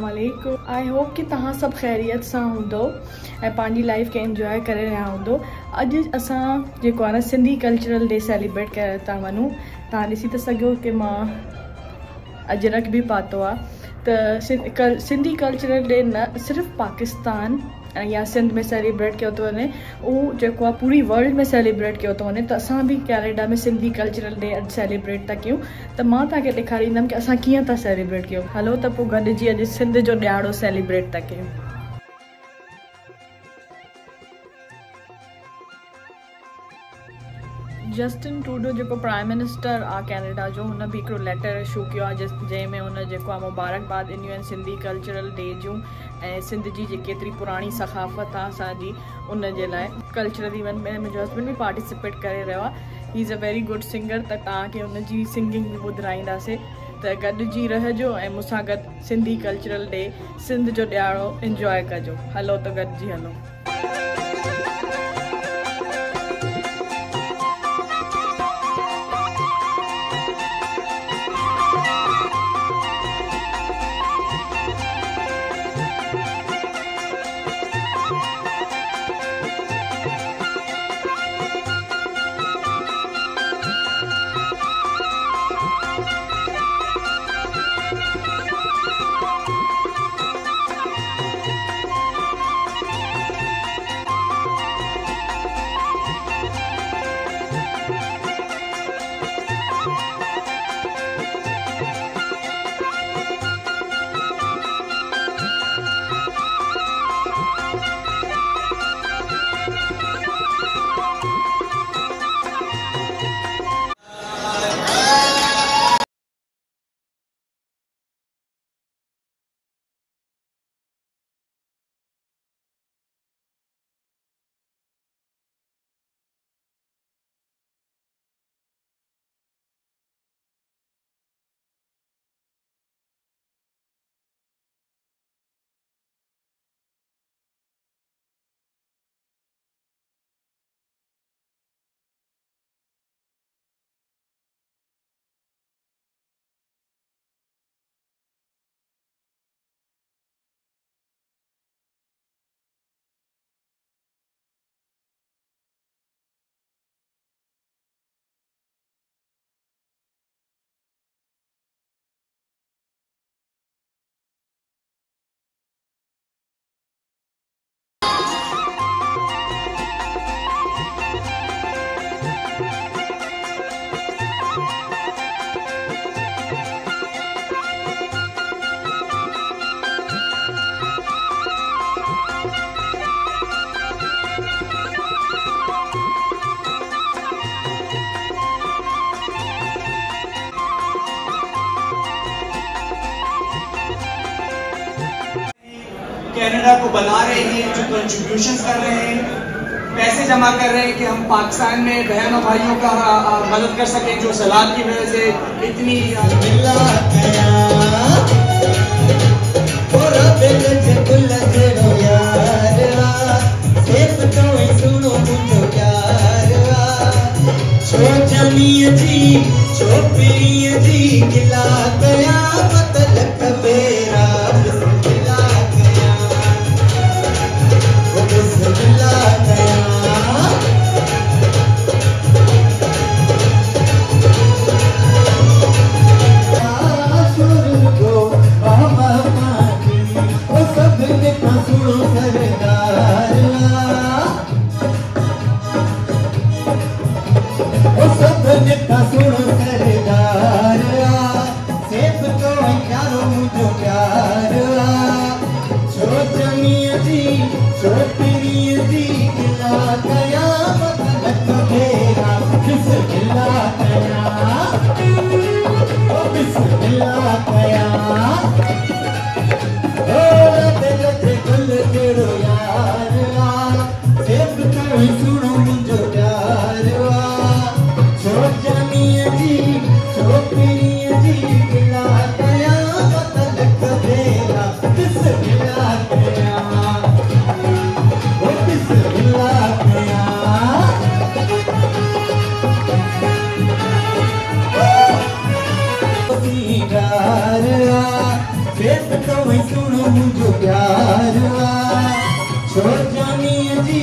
अस्सलाम वालेकुम। I hope कि तव्हां सभु ख़ैरियत सां हूंदो ऐं पंहिंजी लाइफ खे एंजॉय करे रहिया हूंदो। अॼु असां जेको आहे न सिंधी कल्चरल डे सेलिब्रेट करे था वञूं। तव्हां ॾिसी था सघो कि मां अजरक बि पातो आहे। त सिंधी कल्चरल डे न सिर्फ़ु पाकिस्तान या सिंध में सेलिब्रेट किया तो वने, वो जो आ पूरी वर्ल्ड में सेलिब्रेट किया तो वने। तो असां भी कैनेडा में सिंधी कल्चरल डे अज सेलिब्रेट था क्यों। तो मां तव्हांखे ॾेखारींदमि कि असां कीअं था सेलिब्रेट कयूं। हलो तो पोइ गॾिजी अॼु सिंध जो ॾियारो सेलिब्रेट था कयूं। जस्टिन ट्रूडो जो प्राइम मिनिस्टर आ कैनेडा जो, उन भी एक लेटर इशू किया जैमें उन मुबारकबाद इन सिंधी कल्चरल डे जो सिंध की केतरी पुरानी सखाफत आसानी उन कल्चरल इवेंट में मुझे हस्बैंड भी पार्टिसिपेट करे रो। He is a very good singer. तो तुन सिंगिंग भी बुधाईंदे। तो गड्जी रहो ए मुसा गड सिंधी कल्चरल डे सिंध जो ॾियारो एंजॉय कजो। हलो तो गड्जी हलो। कनाडा को बना रहे हैं, जो कंट्रीब्यूशंस कर रहे हैं, पैसे जमा कर रहे हैं कि हम पाकिस्तान में बहन और भाइयों का मदद कर सकें जो सलाद की वजह से इतनी सुनो मुझो प्यार छो जानी जी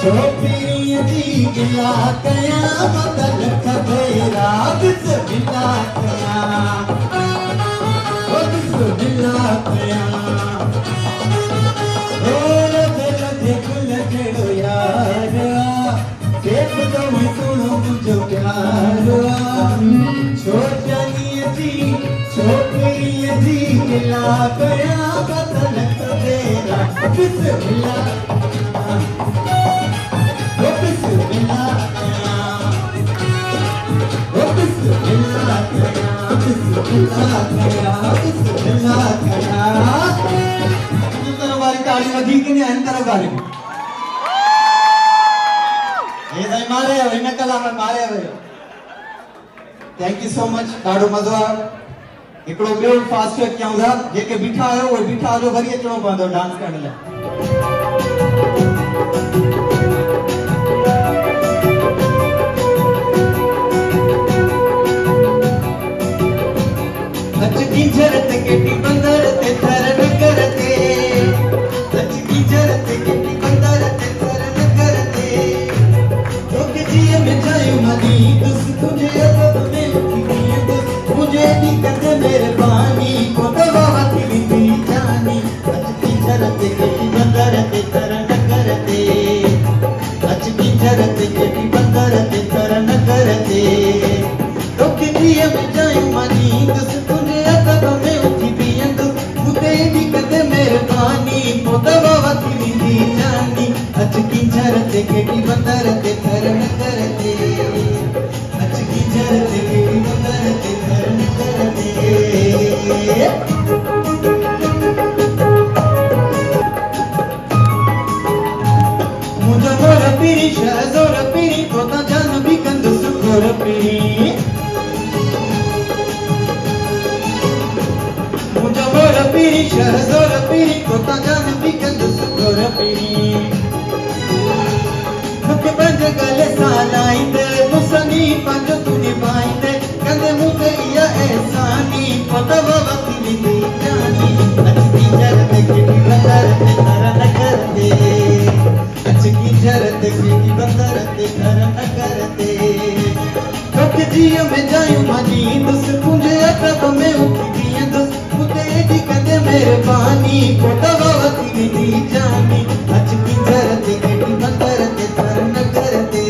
छो पीनी जी गिला कया बदल खबे राग से गिला कया बदल से गिला कया ओ दिल देखो लगड़ो यार देख तो मैं सुनो मुझो प्यार छो जानी जी छो पीनी जी गिला कया बदल खबे राग से गिला थैंक यू सो मच ढो मजो आयो फास्ट क्यों था जेके बीठा आयो वो बीठा जो वरी अचो पो डांस करण लाइ जरत केटी बंदर ते थरन करते सच की जरत केटी बंदर ते थरन करते लोग जिए में जायो मदी तुस तुझे अब मिल की मुझे दिक्कत मेरे पानी को दवा की दी जानी सच की जरत केटी बंदर ते थरन करते सच की जरत केटी बंदर ते थरन करते लोग जिए में जायो मदी तुस केटी बंदर ते थरन करते अच की जरत केटी बंदर ते थरन करते मुझे मोर पीरी शहजोर पीरी को तो जान भी कंद सुखोर पीरी मुझे मोर पीरी शहजोर पीरी को तो जान भी कंद सुखोर पीरी गले सालाई ते मुसनी पंज तुनी भाई ते कंदे मुते या एहसानी पता वक्त दी जानी अच की जरत केटी बंदर ते थरन करते अच की जरत केटी बंदर ते थरन करते कब जिए में जायो मानी तुस तुझे अकब में उठी दिया तुस मुते दी कंदे मेरे पानी पता वक्त दी जानी अच की जरत केटी बंदर ते थरन करते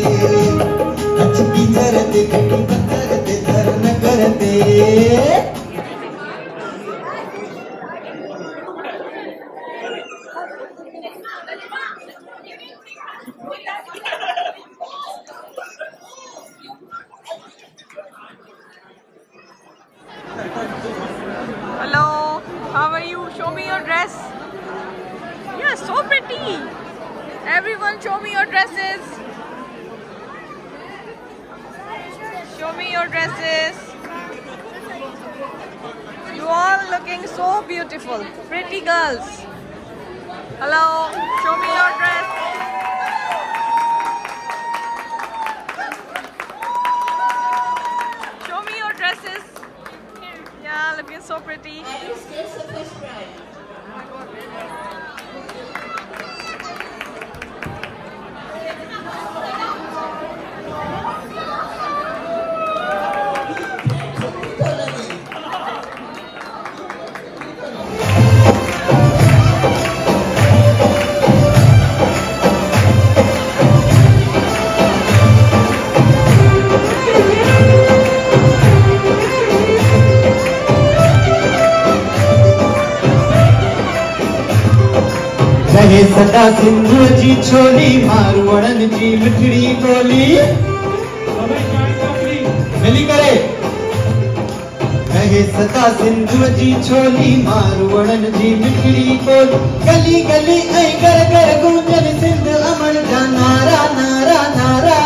करते करते करते Hello, how are you? Show me your dress. You're so pretty. Everyone, show me your dresses. Show me your dresses. You all looking so beautiful. Pretty girl. Hello, show me your dress. Show me your dresses. Yeah, looking so pretty. रहे सदा सिंध जी छोली मारवड़न जी मिठड़ी बोली मिली करे रहे सदा सिंध जी छोली मारवड़न जी मिठड़ी बोली गली गली ऐं घर घर गूंजन सिंध अमर जा नारा नारा नारा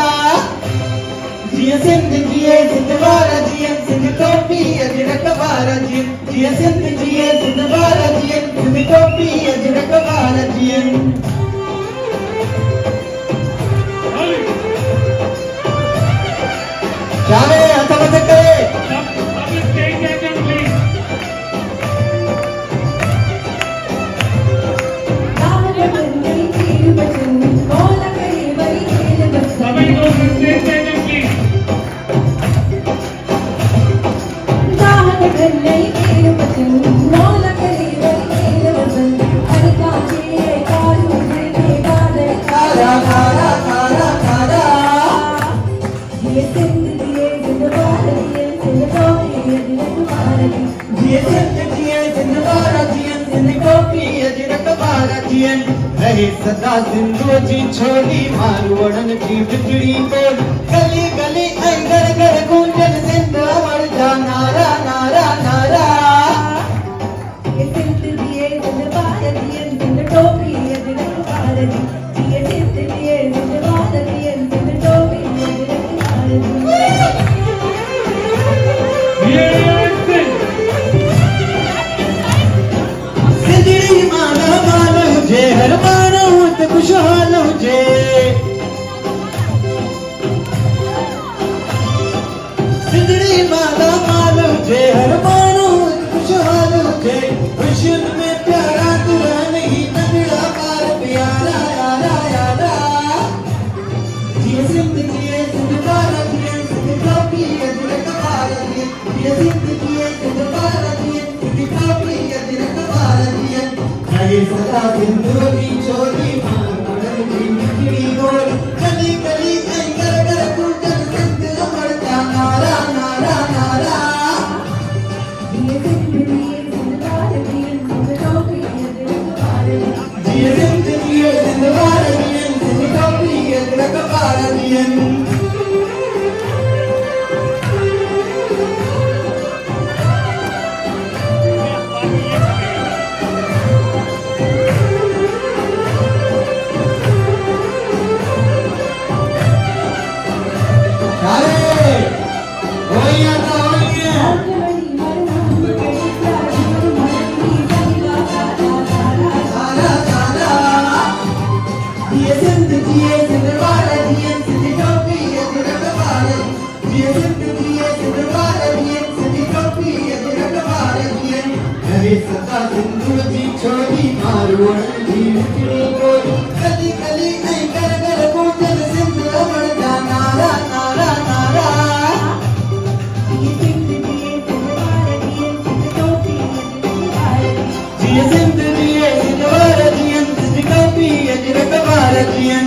सिंध जिए सिंध वारा जिए सिंध टोपी अजरक वारा जिए जिए सिंध जिए सिंध वारा जिए सिंध टोपी अजरक वारा जिए चाहे हथ मत करे जियन रहे सदा जिंदो जी छोली मारवड़न की बिगड़ी बोल गली गली अंगर घर गूंजन सिंध अमर जा नारा नारा नारा ये सिंध लिए जिंद भारत जियन सिंध टोपी ये जिंद भारत ये सिंध लिए जिंद भारत जियन सिंध टोपी ये जिंद भारत ये हर मानो तो खुशहाल हो जे सिंधड़ी माला माल हो जे हर मानो तो खुशहाल हो जे खुशियों में प्यारा तुरा नहीं तगड़ा पार प्यारा यारा यारा जिये सिंध जिये सिंध भारत जिये सिंध टोपी ये दिल का भारत जिये सिंध जिये सिंध भारत जिये सिंध टोपी ये दिल का भारत जिये ये सदा बिंदु की चोरी मार पड़न की बिगड़ी बोल गली गली अंगर घर गुंजन सिंध अमर जा नारा नारा नारा ये सिंध लिए सिंध भारत ये सिंध टोपी ये दिल का भारत ये सिंध लिए सिंध भारत ये सिंध टोपी ये दिल का भारत ये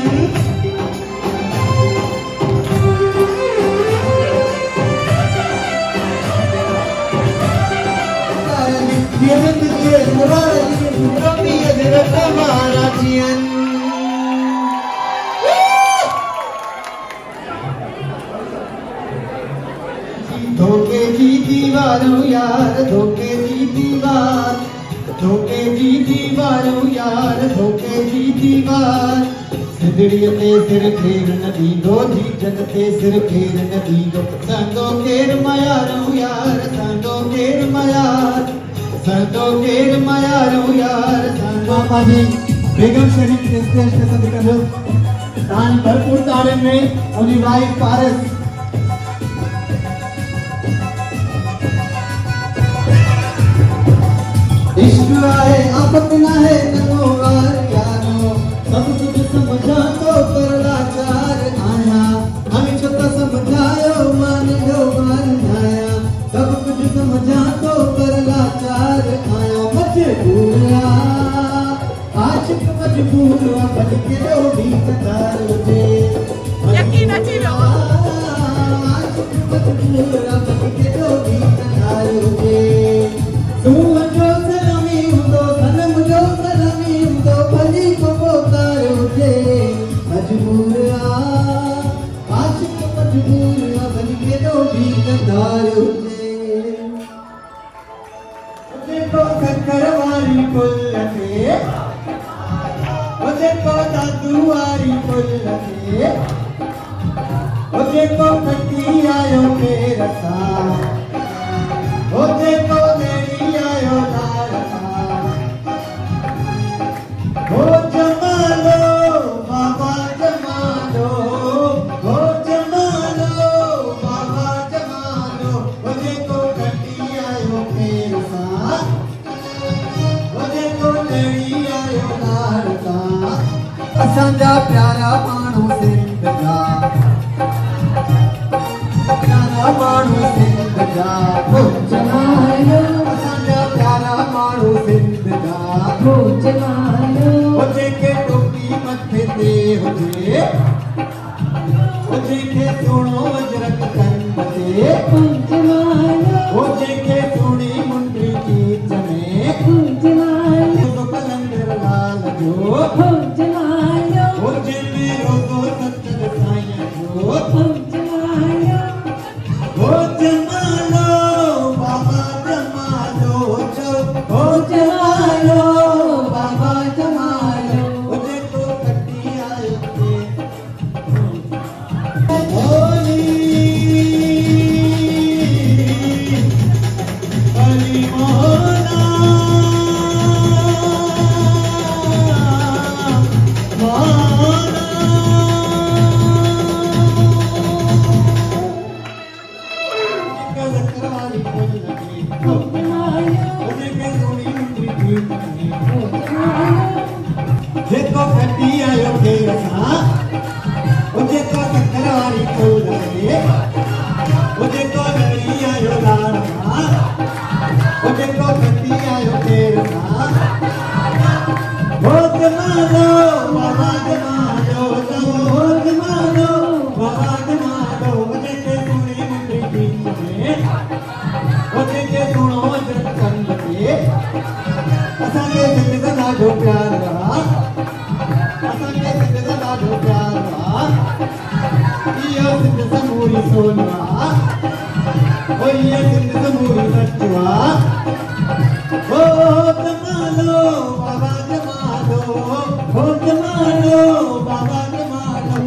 सिंध समूरी सोना, और ये सिंध समूरी